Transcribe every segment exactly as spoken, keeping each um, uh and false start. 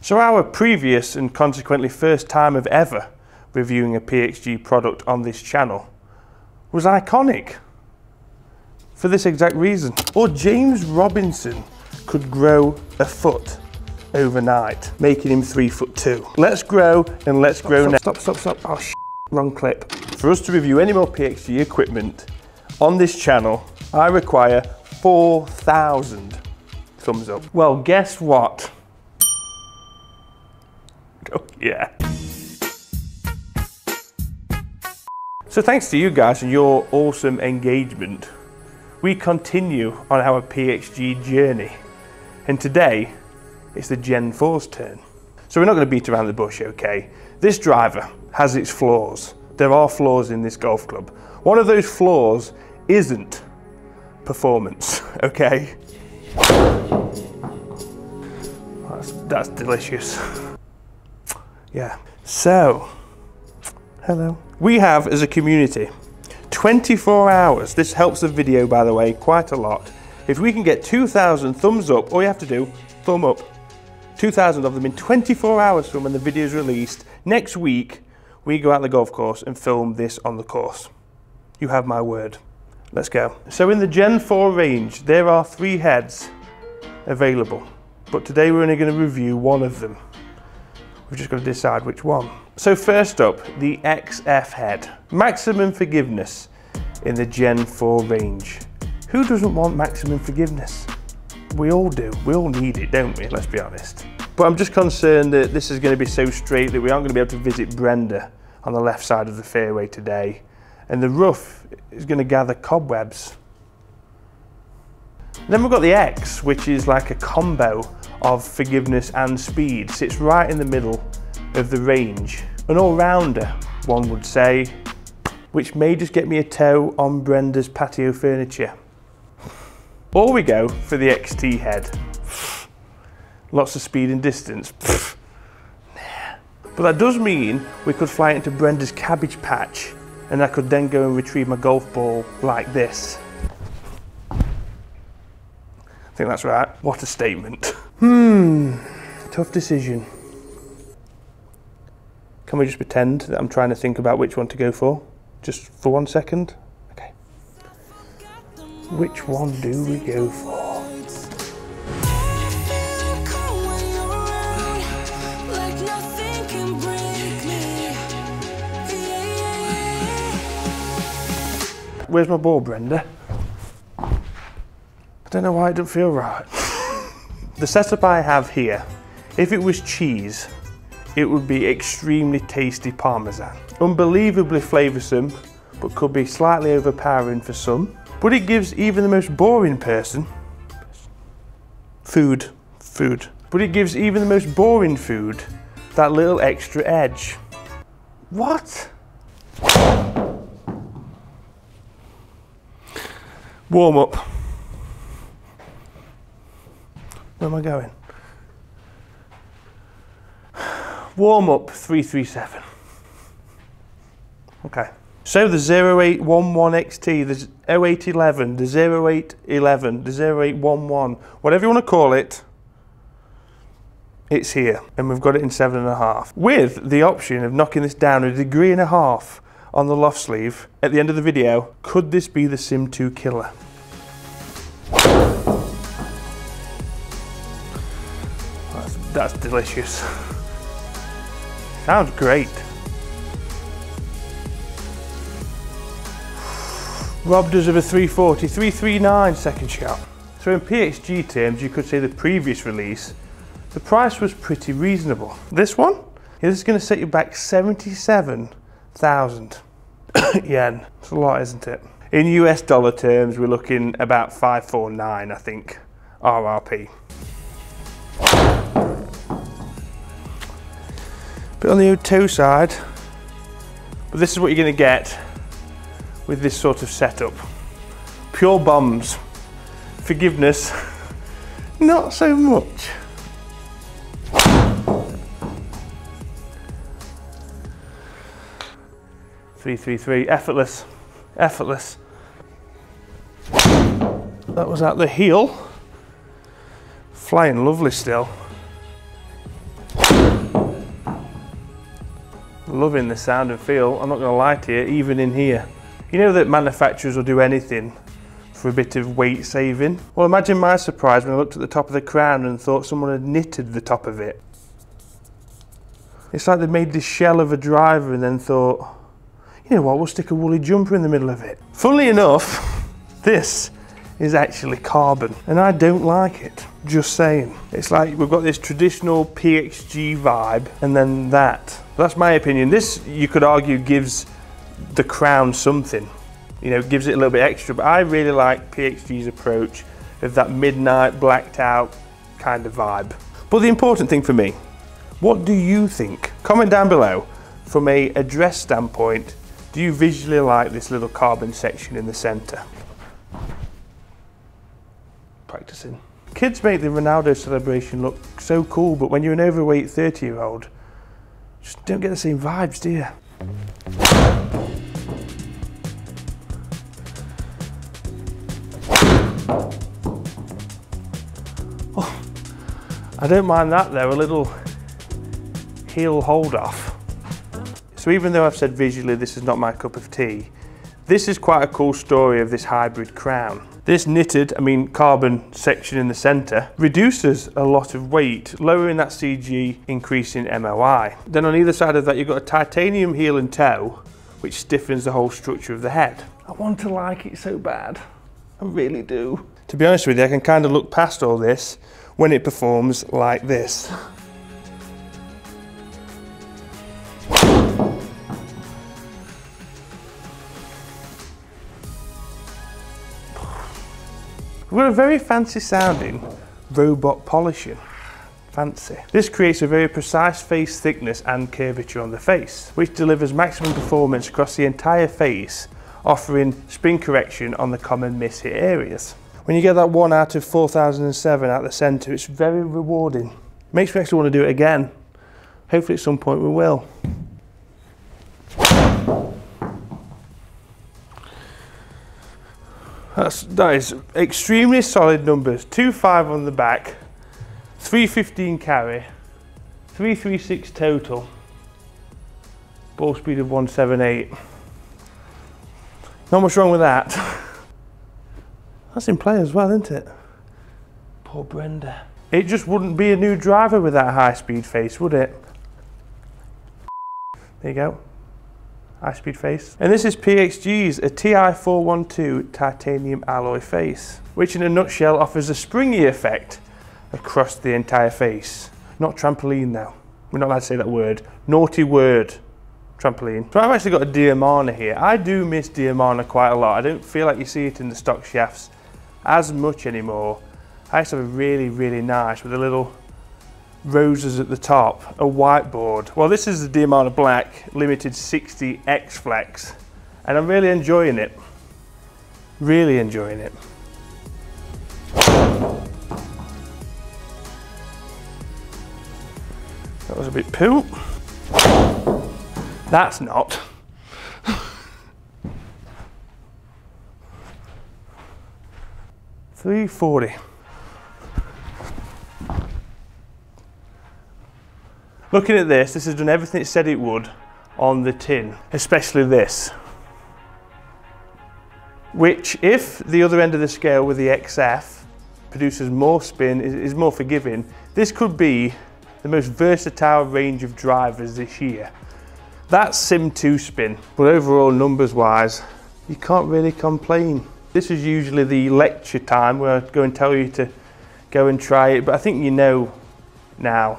So our previous and consequently first time of ever reviewing a P X G product on this channel was iconic for this exact reason. Or James Robinson could grow a foot overnight, making him three foot two. Let's grow and let's stop, grow now. Stop, stop, stop, oh sh**, wrong clip. For us to review any more P X G equipment on this channel, I require four thousand thumbs up. Well, guess what? Oh, yeah. So thanks to you guys and your awesome engagement, we continue on our P X G journey. And today, it's the Gen four's turn. So we're not going to beat around the bush, okay? This driver has its flaws. There are flaws in this golf club. One of those flaws isn't performance, okay? That's, that's delicious. Yeah. So, hello. We have, as a community, twenty-four hours. This helps the video, by the way, quite a lot. If we can get two thousand thumbs up, all you have to do, thumb up, two thousand of them in twenty-four hours from when the video is released. Next week, we go out to the golf course and film this on the course. You have my word. Let's go. So in the Gen four range, there are three heads available, but today we're only going to review one of them. We've just got to decide which one. So first up, the X F head. Maximum forgiveness in the Gen four range. Who doesn't want maximum forgiveness? We all do. We all need it, don't we? Let's be honest. But I'm just concerned that this is going to be so straight that we aren't going to be able to visit Brenda on the left side of the fairway today. And the rough is going to gather cobwebs. Then we've got the X, which is like a combo of forgiveness and speed. Sits right in the middle of the range. An all-rounder, one would say, which may just get me a toe on Brenda's patio furniture. Or we go for the X T head. Lots of speed and distance. But that does mean we could fly into Brenda's cabbage patch, and I could then go and retrieve my golf ball like this. I think that's right. What a statement. Hmm, tough decision. Can we just pretend that I'm trying to think about which one to go for? Just for one second? Okay. Which one do we go for? Where's my ball, Brenda? I don't know why it doesn't feel right. The setup I have here, if it was cheese, it would be extremely tasty parmesan. Unbelievably flavoursome, but could be slightly overpowering for some. But it gives even the most boring person food, food. But it gives even the most boring food that little extra edge. What? Warm up. Where am I going? Warm up three three seven. Okay. So the zero eight one one X T, the oh eight eleven, the zero eight eleven, the zero eight one one, whatever you want to call it, it's here. And we've got it in seven and a half. With the option of knocking this down a degree and a half on the loft sleeve at the end of the video. Could this be the SIM two killer? That's delicious. Sounds great. Robbed us of a three forty, three thirty-nine second shot. So in P X G terms, you could say the previous release, the price was pretty reasonable. This one? Yeah, this is going to set you back seventy-seven thousand yen. It's a lot, isn't it? In U S dollar terms, we're looking about five forty-nine, I think, R R P. Bit on the old toe side, but this is what you're going to get with this sort of setup. Pure bombs. Forgiveness, not so much. three three three, effortless, effortless. That was at the heel. Flying lovely still. Loving the sound and feel, I'm not going to lie to you, even in here. You know that manufacturers will do anything for a bit of weight saving. Well, imagine my surprise when I looked at the top of the crown and thought someone had knitted the top of it. It's like they made the shell of a driver and then thought, you know what, we'll stick a woolly jumper in the middle of it. Funnily enough, this is actually carbon, and I don't like it, just saying. It's like we've got this traditional P X G vibe and then that. That's my opinion. This, you could argue, gives the crown something, you know, gives it a little bit extra, but I really like P X G's approach of that midnight, blacked out kind of vibe. But the important thing for me, what do you think? Comment down below, from a address standpoint, do you visually like this little carbon section in the centre? Practicing. Kids make the Ronaldo celebration look so cool, but when you're an overweight thirty year old, just don't get the same vibes, do you? Oh, I don't mind that though, a little heel hold off. So even though I've said visually this is not my cup of tea, this is quite a cool story of this hybrid crown. This knitted, I mean carbon section in the centre reduces a lot of weight, lowering that C G, increasing M O I. Then on either side of that you've got a titanium heel and toe, which stiffens the whole structure of the head. I want to like it so bad, I really do. To be honest with you, I can kind of look past all this when it performs like this. We've got a very fancy sounding robot polishing. Fancy. This creates a very precise face thickness and curvature on the face, which delivers maximum performance across the entire face, offering spin correction on the common miss-hit areas. When you get that one out of four thousand seven out the centre, it's very rewarding. Makes me actually want to do it again. Hopefully at some point we will. That's, that is extremely solid numbers. two five on the back, three fifteen carry, three thirty-six total, ball speed of one seventy-eight. Not much wrong with that. That's in play as well, isn't it? Poor Brenda. It just wouldn't be a new driver with that high speed face, would it? There you go. High speed face. And this is P X G's, a T I four twelve titanium alloy face, which in a nutshell offers a springy effect across the entire face. Not trampoline though. We're not allowed to say that word. Naughty word. Trampoline. So I've actually got a Diamana here. I do miss Diamana quite a lot. I don't feel like you see it in the stock shafts as much anymore. I used to have a really, really nice with a little roses at the top, a whiteboard. Well, this is the Diamond Black Limited sixty X Flex, and I'm really enjoying it. Really enjoying it. That was a bit poo. That's not. three forty. Looking at this, this has done everything it said it would on the tin, especially this. Which, if the other end of the scale with the X F produces more spin, is more forgiving, this could be the most versatile range of drivers this year. That's sim two spin, but overall numbers-wise, you can't really complain. This is usually the lecture time where I go and tell you to go and try it, but I think you know now.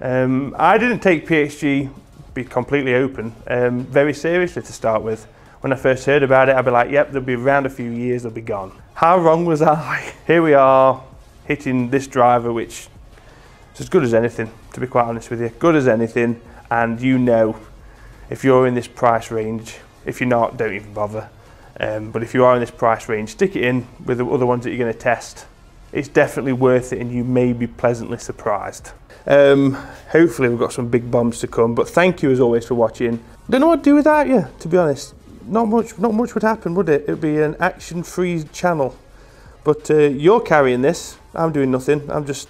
Um, I didn't take P X G, be completely open, um, very seriously to start with. When I first heard about it, I'd be like, yep, they'll be around a few years, they'll be gone. How wrong was I? Here we are, hitting this driver, which is as good as anything, to be quite honest with you. Good as anything, and you know, if you're in this price range, if you're not, don't even bother. Um, but if you are in this price range, stick it in with the other ones that you're going to test. It's definitely worth it, and you may be pleasantly surprised. Um, hopefully we've got some big bombs to come, but thank you as always for watching. Don't know what to do without you, to be honest. Not much, not much would happen, would it? It would be an action-free channel. But uh, you're carrying this, I'm doing nothing. I'm just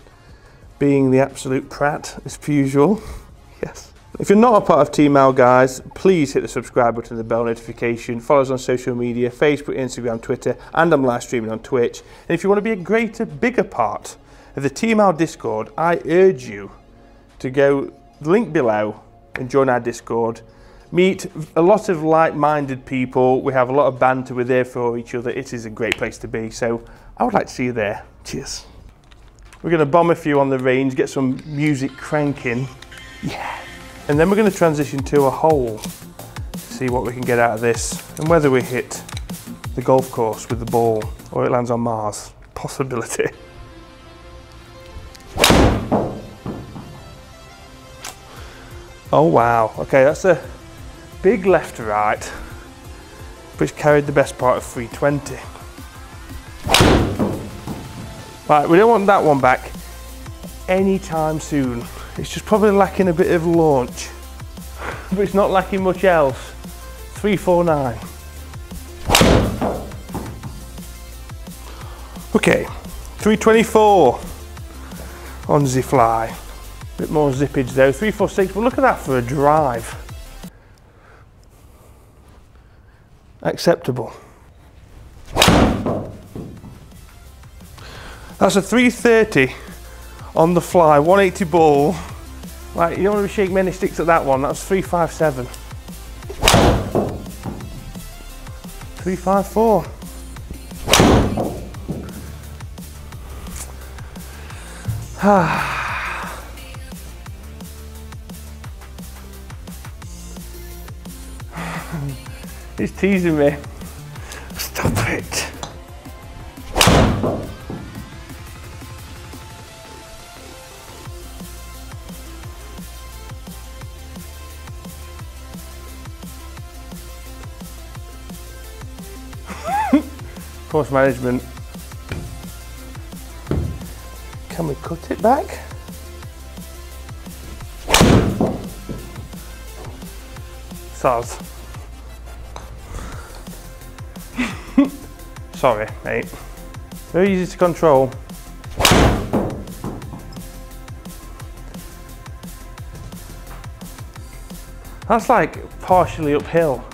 being the absolute prat, as per usual. Yes. If you're not a part of TEAMAL, guys, please hit the subscribe button and the bell notification. Follow us on social media, Facebook, Instagram, Twitter, and I'm live streaming on Twitch. And if you want to be a greater, bigger part of the TEAMAL Discord, I urge you to go link below and join our Discord. Meet a lot of like-minded people. We have a lot of banter. We're there for each other. It is a great place to be. So I would like to see you there. Cheers. We're going to bomb a few on the range, get some music cranking. Yeah. And then we're going to transition to a hole, see what we can get out of this and whether we hit the golf course with the ball or it lands on Mars. Possibility. Oh wow, okay, that's a big left to right, which carried the best part of three twenty. Right, we don't want that one back anytime soon. It's just probably lacking a bit of launch, but it's not lacking much else. three four nine. Okay, three twenty-four on the fly. Bit more zippage though, three four six, but look at that for a drive. Acceptable. That's a three thirty on the fly, one eighty ball. Like, you don't want to shake many sticks at that one. That's three five seven. three five four. Ah. It's teasing me. Stop it. Course management. Can we cut it back? Soz. Sorry, mate. Very easy to control. That's like partially uphill.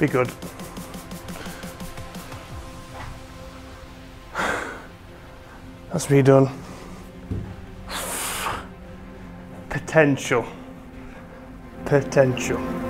Be good. That's me done. Potential. Potential.